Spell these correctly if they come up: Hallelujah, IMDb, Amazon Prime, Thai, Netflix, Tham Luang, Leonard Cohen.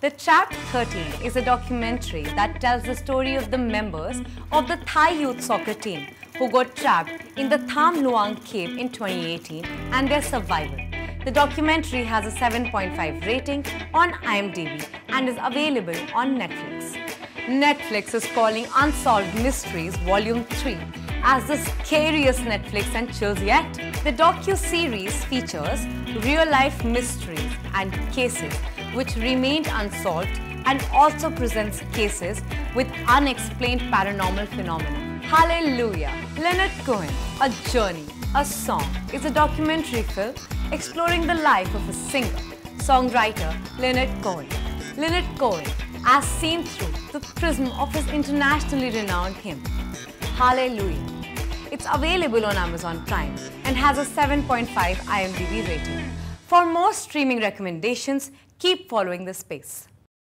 The Chapter 13 is a documentary that tells the story of the members of the Thai youth soccer team who got trapped in the Tham Luang cave in 2018 and their survival. The documentary has a 7.5 rating on IMDb and is available on Netflix. Netflix is calling Unsolved Mysteries Volume 3 as the scariest Netflix and chills yet. The docu-series features real-life mysteries and cases which remained unsolved and also presents cases with unexplained paranormal phenomena. Hallelujah! Leonard Cohen, A Journey, A Song is a documentary film exploring the life of a singer, songwriter Leonard Cohen. Leonard Cohen as seen through the prism of his internationally renowned hymn, Hallelujah. It's available on Amazon Prime and has a 7.5 IMDb rating. For more streaming recommendations, keep following this space.